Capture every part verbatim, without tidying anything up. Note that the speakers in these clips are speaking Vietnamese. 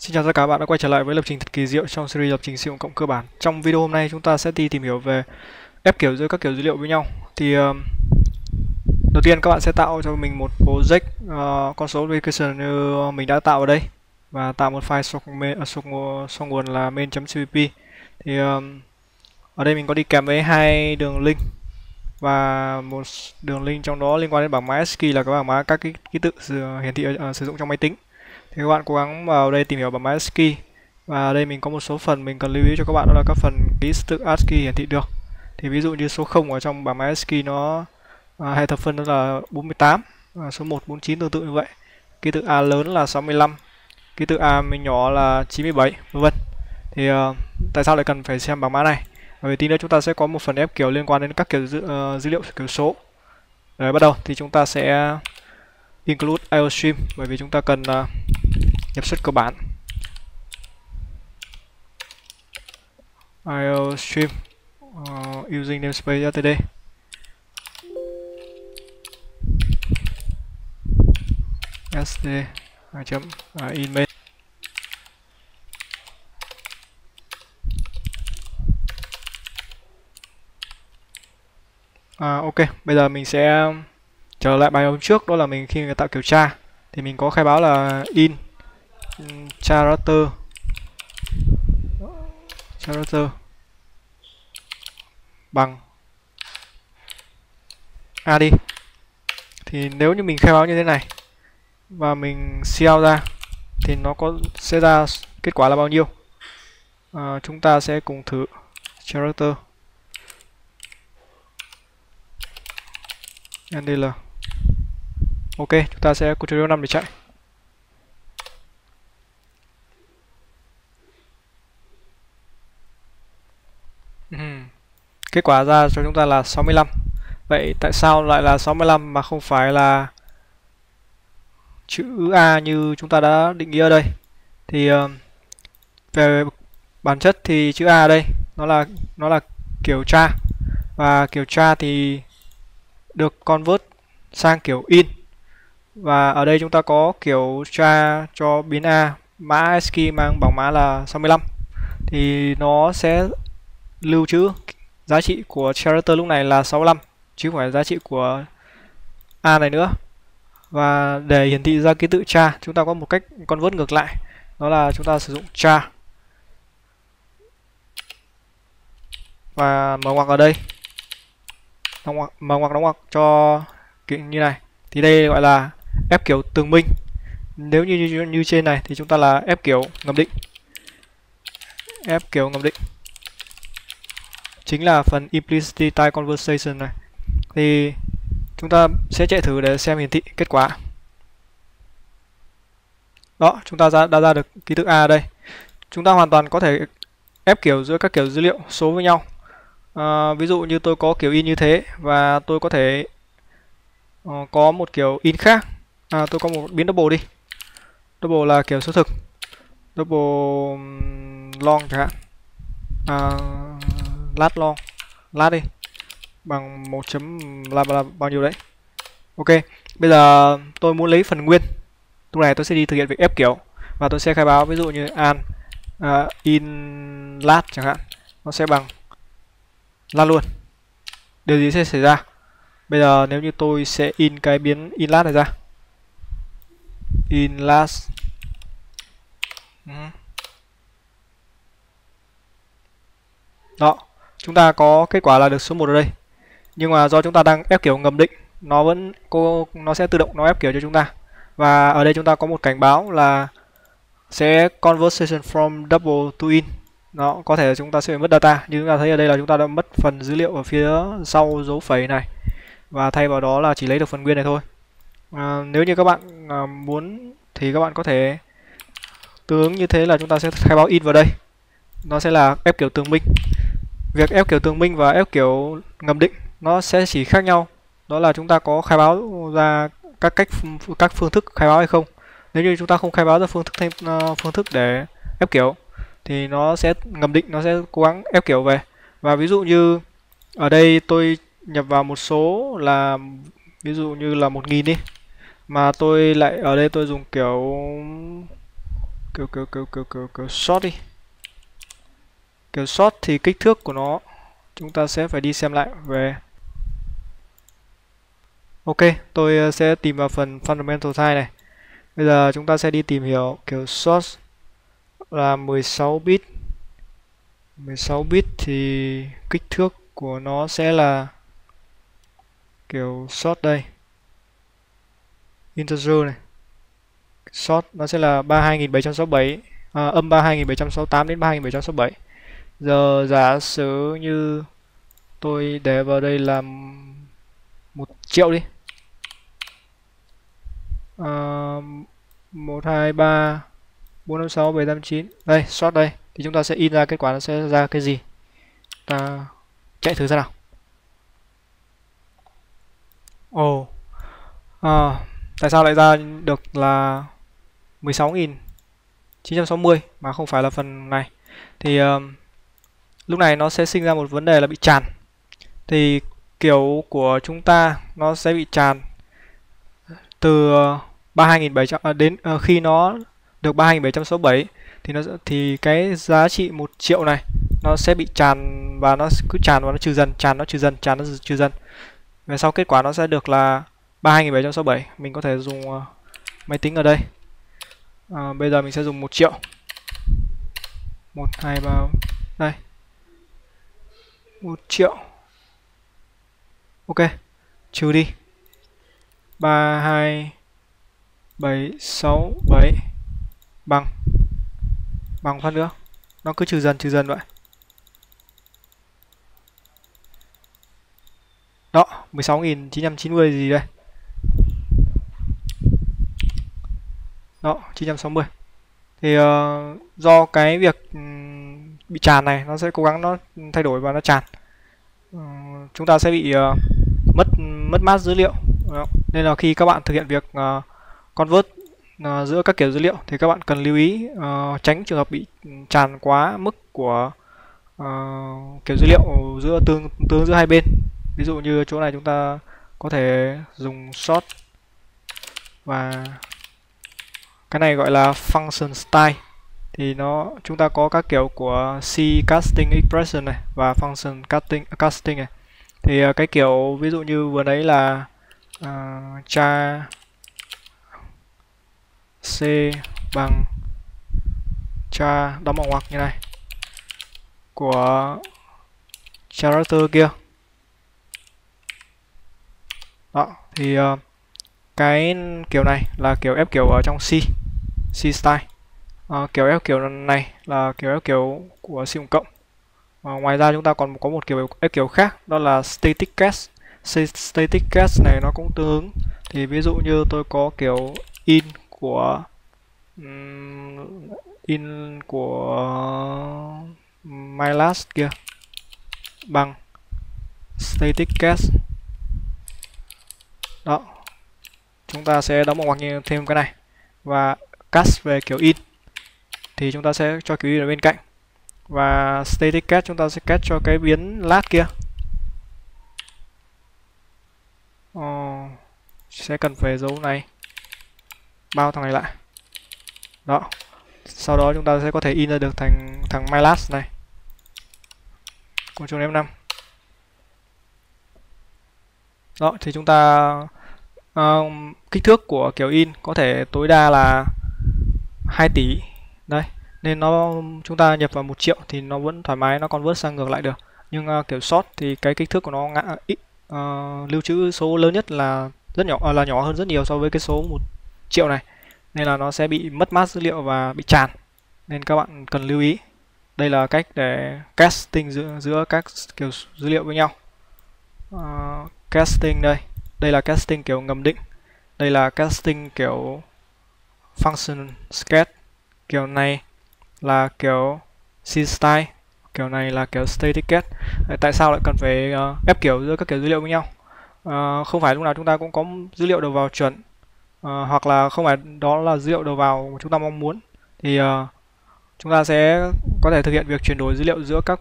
Xin chào tất cả các bạn đã quay trở lại với Lập Trình Thật Kỳ Diệu trong series lập trình sử dụng cộng cơ bản. Trong video hôm nay chúng ta sẽ đi tìm hiểu về ghép kiểu giữa các kiểu dữ liệu với nhau. Thì uh, đầu tiên các bạn sẽ tạo cho mình một project uh, console application như mình đã tạo ở đây và tạo một file source, main, uh, source nguồn là main.cpp. Thì uh, ở đây mình có đi kèm với hai đường link và một đường link trong đó liên quan đến bảng mã a ét xê i i là các bảng mã các ký, ký tự hiển thị uh, sử dụng trong máy tính. Thì các bạn cố gắng vào đây tìm hiểu bảng mã a ét xê i i và ở đây mình có một số phần mình cần lưu ý cho các bạn, đó là các phần ký tự a ét xê i i hiển thị được. Thì ví dụ như số không ở trong bảng mã a ét xê i i nó à, hệ thập phân đó là bốn mươi tám, à, số một bốn mươi chín tương tự như vậy. Ký tự A lớn là sáu mươi lăm, ký tự A mình nhỏ là chín mươi bảy, vân vân. Thì à, tại sao lại cần phải xem bảng mã này? Bởi vì tí nữa chúng ta sẽ có một phần ghép kiểu liên quan đến các kiểu dữ, uh, dữ liệu kiểu số. Để bắt đầu thì chúng ta sẽ include iostream bởi vì chúng ta cần uh, nhập xuất cơ bản iostream uh, using namespace ltd. sd chấm uh, in main. À, ok, bây giờ mình sẽ trở lại bài hôm trước, đó là mình khi người tạo kiểu tra thì mình có khai báo là in character character bằng a đi. Thì nếu như mình khai báo như thế này và mình xeo ra thì nó có sẽ ra kết quả là bao nhiêu? À, chúng ta sẽ cùng thử character ndl. Ok, chúng ta sẽ control năm để chạy. Uhm. Kết quả ra cho chúng ta là sáu mươi lăm. Vậy tại sao lại là sáu mươi lăm mà không phải là chữ A như chúng ta đã định nghĩa ở đây? Thì uh, về bản chất thì chữ A ở đây nó là nó là kiểu tra, và kiểu tra thì được convert sang kiểu in, và ở đây chúng ta có kiểu tra cho biến A mã a ét xê i i mang bảng mã là sáu mươi lăm thì nó sẽ lưu trữ giá trị của character lúc này là sáu mươi lăm chứ không phải giá trị của A này nữa. Và để hiển thị ra ký tự tra chúng ta có một cách convert ngược lại, đó là chúng ta sử dụng tra và mở ngoặc ở đây, đóng ngoặc, mở ngoặc đóng ngoặc cho như này. Thì đây gọi là ép kiểu tường minh. Nếu như, như như trên này thì chúng ta là ép kiểu ngầm định. Ép kiểu ngầm định chính là phần implicit type conversation này. Thì chúng ta sẽ chạy thử để xem hiển thị kết quả. Đó, chúng ta đã, đã ra được ký tự A ở đây. Chúng ta hoàn toàn có thể ép kiểu giữa các kiểu dữ liệu số với nhau. À, ví dụ như tôi có kiểu in như thế và tôi có thể uh, có một kiểu in khác. À, tôi có một biến double đi. Double là kiểu số thực. Double long chẳng hạn. À, lát long, lát đi bằng một chấm là, là bao nhiêu đấy. Ok, bây giờ tôi muốn lấy phần nguyên. Lúc này tôi sẽ đi thực hiện việc ép kiểu và tôi sẽ khai báo ví dụ như an uh, in lát chẳng hạn, nó sẽ bằng lát luôn. Điều gì sẽ xảy ra? Bây giờ nếu như tôi sẽ in cái biến in last này ra. In last. Đó, chúng ta có kết quả là được số một ở đây. Nhưng mà do chúng ta đang ép kiểu ngầm định, nó vẫn cô nó sẽ tự động nó ép kiểu cho chúng ta. Và ở đây chúng ta có một cảnh báo là sẽ conversation from double to in. Nó có thể là chúng ta sẽ bị mất data, như chúng ta thấy ở đây là chúng ta đã mất phần dữ liệu ở phía sau dấu phẩy này và thay vào đó là chỉ lấy được phần nguyên này thôi. À, nếu như các bạn à, muốn thì các bạn có thể tương ứng như thế là chúng ta sẽ khai báo in vào đây, nó sẽ là ép kiểu tường minh. Việc ép kiểu tường minh và ép kiểu ngầm định nó sẽ chỉ khác nhau, đó là chúng ta có khai báo ra các cách các phương thức khai báo hay không. Nếu như chúng ta không khai báo ra phương thức thêm phương thức để ép kiểu thì nó sẽ ngầm định, nó sẽ cố gắng ép kiểu về. Và ví dụ như ở đây tôi nhập vào một số là ví dụ như là một nghìn đi, mà tôi lại ở đây tôi dùng kiểu kêu kêu kêu kêu kêu kêu sort đi. Kêu sort thì kích thước của nó chúng ta sẽ phải đi xem lại về. Ok, tôi sẽ tìm vào phần fundamental type này. Bây giờ chúng ta sẽ đi tìm hiểu kiểu sort là mười sáu bit. mười sáu bit thì kích thước của nó sẽ là kiểu sort đây. Integer này. Sort nó sẽ là ba mươi hai nghìn bảy trăm sáu mươi bảy à, âm ba mươi hai nghìn bảy trăm sáu mươi tám đến ba mươi hai nghìn bảy trăm sáu mươi bảy. Giờ giả sử như tôi để vào đây là một triệu đi. Uh, một, hai, ba, bốn, năm, sáu, bảy, tám, chín. Đây, sort đây. Thì chúng ta sẽ in ra kết quả nó sẽ ra cái gì. Ta chạy thử ra nào. Ồ oh. uh, Tại sao lại ra được là mười sáu nghìn chín trăm sáu mươi mà không phải là phần này. Thì uh, lúc này nó sẽ sinh ra một vấn đề là bị tràn. Thì kiểu của chúng ta nó sẽ bị tràn từ ba mươi hai nghìn bảy trăm đến uh, khi nó được ba mươi hai nghìn bảy trăm sáu mươi bảy thì nó thì cái giá trị một triệu này nó sẽ bị tràn và nó cứ tràn và nó trừ dần, tràn nó trừ dần, tràn nó trừ dần. Về sau kết quả nó sẽ được là ba mươi hai nghìn bảy trăm sáu mươi bảy. Mình có thể dùng uh, máy tính ở đây. Uh, bây giờ mình sẽ dùng một triệu. một hai ba đây. một triệu. Ok, trừ đi ba hai bảy sáu bảy bằng bằng phát nữa. Nó cứ trừ dần trừ dần vậy. Đó, mười sáu nghìn chín trăm chín mươi gì đây. Đó, chín trăm sáu mươi. Thì uh, do cái việc um, bị tràn này nó sẽ cố gắng nó thay đổi và nó tràn. Uh, chúng ta sẽ bị uh, mất mất mát dữ liệu. Nên là khi các bạn thực hiện việc uh, convert uh, giữa các kiểu dữ liệu thì các bạn cần lưu ý uh, tránh trường hợp bị tràn quá mức của uh, kiểu dữ liệu giữa tương tương giữa hai bên. Ví dụ như chỗ này chúng ta có thể dùng sort và cái này gọi là function style. Thì nó chúng ta có các kiểu của C casting expression này và function casting casting này. Thì uh, cái kiểu ví dụ như vừa nãy là Uh, char C bằng char đóng bằng ngoặc như này của character kia. Đó, thì uh, cái kiểu này là kiểu ép kiểu ở trong C C style. Uh, kiểu ép kiểu này là kiểu ép kiểu của C cộng cộng. Uh, ngoài ra chúng ta còn có một kiểu ép kiểu khác, đó là static cast. Static cast này nó cũng tương ứng. Thì ví dụ như tôi có kiểu in của um, in của my last kia bằng static cast. Đó, chúng ta sẽ đóng bằng ngoặc như thêm cái này và cast về kiểu in thì chúng ta sẽ cho kiểu in ở bên cạnh và static cast chúng ta sẽ cast cho cái biến last kia. Oh, sẽ cần phải dấu này bao thằng này lại. Đó, sau đó chúng ta sẽ có thể in ra được thành thằng my last này của chuông ép năm. Đó, thì chúng ta uh, kích thước của kiểu in có thể tối đa là hai tỷ đây, nên nó chúng ta nhập vào một triệu thì nó vẫn thoải mái, nó convert sang ngược lại được. Nhưng uh, kiểu sort thì cái kích thước của nó ngã ít. Uh, lưu trữ số lớn nhất là rất nhỏ à, là nhỏ hơn rất nhiều so với cái số một triệu này, nên là nó sẽ bị mất mát dữ liệu và bị tràn, nên các bạn cần lưu ý. Đây là cách để casting giữa giữa các kiểu dữ liệu với nhau. Uh, casting đây, đây là casting kiểu ngầm định, đây là casting kiểu function sketch, kiểu này là kiểu C style, kiểu này là kiểu static cast. Tại sao lại cần phải uh, ép kiểu giữa các kiểu dữ liệu với nhau? Uh, không phải lúc nào chúng ta cũng có dữ liệu đầu vào chuẩn, uh, hoặc là không phải đó là dữ liệu đầu vào chúng ta mong muốn. Thì uh, chúng ta sẽ có thể thực hiện việc chuyển đổi dữ liệu giữa các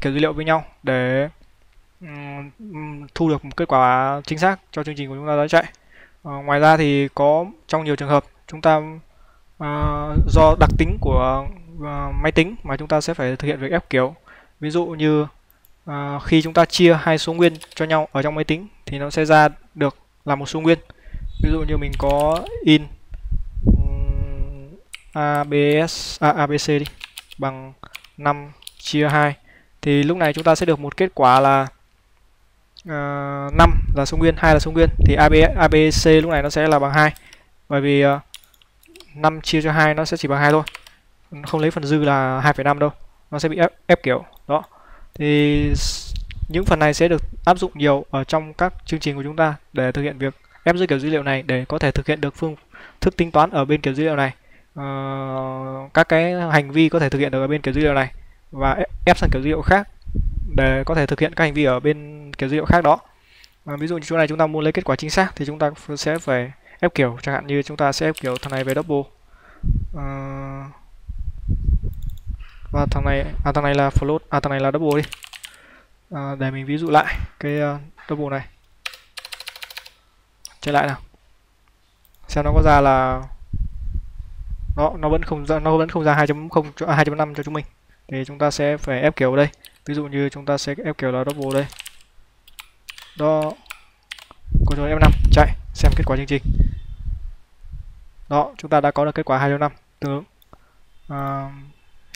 kiểu dữ liệu với nhau để um, thu được một kết quả chính xác cho chương trình của chúng ta đã chạy. Uh, ngoài ra thì có trong nhiều trường hợp chúng ta à, do đặc tính của à, máy tính mà chúng ta sẽ phải thực hiện việc ép kiểu. Ví dụ như à, khi chúng ta chia hai số nguyên cho nhau ở trong máy tính thì nó sẽ ra được là một số nguyên. Ví dụ như mình có in abs à, abc đi bằng năm chia hai thì lúc này chúng ta sẽ được một kết quả là Uh, năm là số nguyên, hai là số nguyên, thì a bê xê lúc này nó sẽ là bằng hai, bởi vì uh, năm chia cho hai nó sẽ chỉ bằng hai thôi, không lấy phần dư là hai phẩy năm đâu, nó sẽ bị ép, ép kiểu đó. Thì những phần này sẽ được áp dụng nhiều ở trong các chương trình của chúng ta để thực hiện việc ép dưới kiểu dữ liệu này, để có thể thực hiện được phương thức tính toán ở bên kiểu dữ liệu này, uh, các cái hành vi có thể thực hiện được ở bên kiểu dữ liệu này và ép sang kiểu dữ liệu khác để có thể thực hiện các hành vi ở bên kiểu dữ liệu khác đó. À, ví dụ như chỗ này chúng ta muốn lấy kết quả chính xác thì chúng ta sẽ phải ép kiểu, chẳng hạn như chúng ta sẽ ép kiểu thằng này về double, à, và thằng này à, thằng này là float, à thằng này là double đi, à, để mình ví dụ lại cái uh, double này, chạy lại nào xem nó có ra là nó nó vẫn không ra, nó vẫn không ra hai chấm không hai chấm năm cho chúng mình, thì chúng ta sẽ phải ép kiểu ở đây. Ví dụ như chúng ta sẽ ép kiểu là double đây. Đó. Ctrl F năm chạy xem kết quả chương trình. Đó, chúng ta đã có được kết quả hai chấm năm tương ứng. À,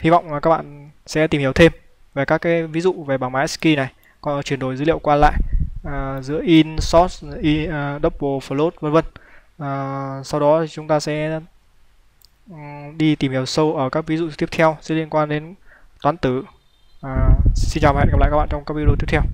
hy vọng là các bạn sẽ tìm hiểu thêm về các cái ví dụ về bảng mã a ét xê i i này, có chuyển đổi dữ liệu qua lại à, giữa in, sort, in, uh, double, float vân vân. À, sau đó thì chúng ta sẽ um, đi tìm hiểu sâu ở các ví dụ tiếp theo sẽ liên quan đến toán tử. À, xin chào và hẹn gặp lại các bạn trong các video tiếp theo.